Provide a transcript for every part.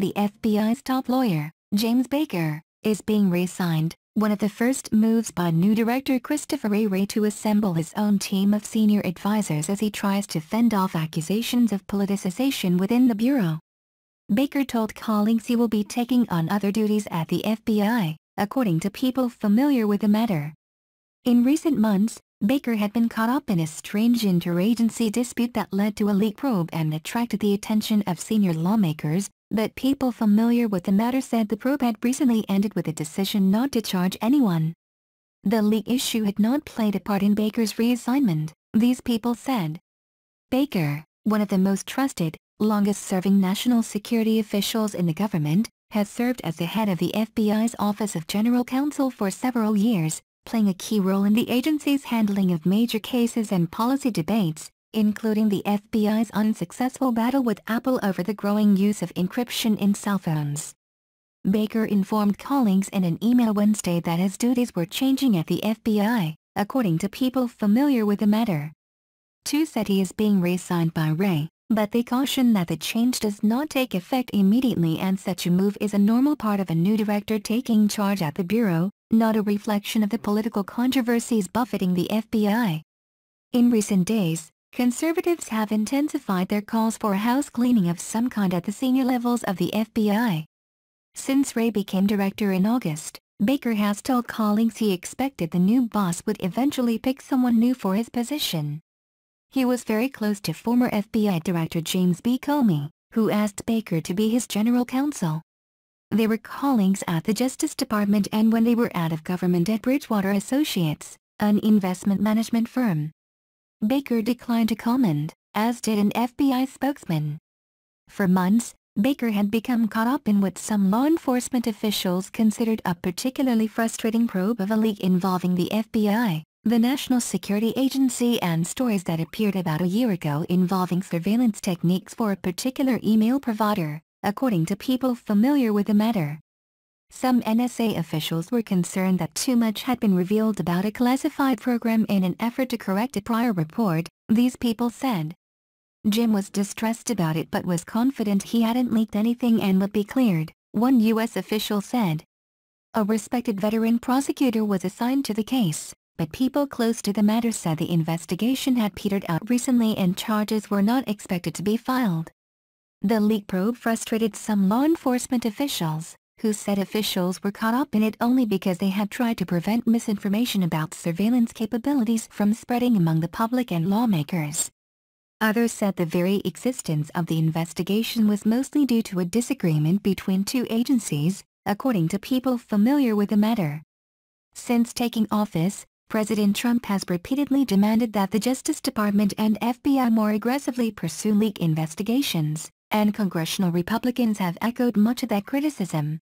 the FBI's top lawyer, James Baker, is being reassigned, one of the first moves by new director Christopher A. Wray to assemble his own team of senior advisors as he tries to fend off accusations of politicization within the bureau. Baker told colleagues he will be taking on other duties at the FBI, according to people familiar with the matter. In recent months, Baker had been caught up in a strange interagency dispute that led to a leak probe and attracted the attention of senior lawmakers, but people familiar with the matter said the probe had recently ended with a decision not to charge anyone. The leak issue had not played a part in Baker's reassignment, these people said. Baker, one of the most trusted, longest-serving national security officials in the government, has served as the head of the FBI's Office of General Counsel for several years, playing a key role in the agency's handling of major cases and policy debates, including the FBI's unsuccessful battle with Apple over the growing use of encryption in cell phones. Baker informed colleagues in an email Wednesday that his duties were changing at the FBI, according to people familiar with the matter. Two said he is being reassigned by Wray, but they caution that the change does not take effect immediately and such a move is a normal part of a new director taking charge at the bureau, not a reflection of the political controversies buffeting the FBI. In recent days, conservatives have intensified their calls for house cleaning of some kind at the senior levels of the FBI. Since Wray became director in August, Baker has told colleagues he expected the new boss would eventually pick someone new for his position. He was very close to former FBI Director James B. Comey, who asked Baker to be his general counsel. They were colleagues at the Justice Department and when they were out of government at Bridgewater Associates, an investment management firm. Baker declined to comment, as did an FBI spokesman. For months, Baker had become caught up in what some law enforcement officials considered a particularly frustrating probe of a leak involving the FBI, the National Security Agency, and stories that appeared about a year ago involving surveillance techniques for a particular email provider, according to people familiar with the matter. Some NSA officials were concerned that too much had been revealed about a classified program in an effort to correct a prior report, these people said. Jim was distressed about it but was confident he hadn't leaked anything and would be cleared, one U.S. official said. A respected veteran prosecutor was assigned to the case, but people close to the matter said the investigation had petered out recently and charges were not expected to be filed. The leak probe frustrated some law enforcement officials, who said officials were caught up in it only because they had tried to prevent misinformation about surveillance capabilities from spreading among the public and lawmakers. Others said the very existence of the investigation was mostly due to a disagreement between two agencies, according to people familiar with the matter. Since taking office, President Trump has repeatedly demanded that the Justice Department and FBI more aggressively pursue leak investigations, and congressional Republicans have echoed much of that criticism.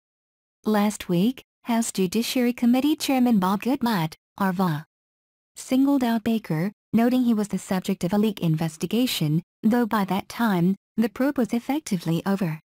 Last week, House Judiciary Committee Chairman Bob Goodlatte, RVA, singled out Baker, noting he was the subject of a leak investigation, though by that time, the probe was effectively over.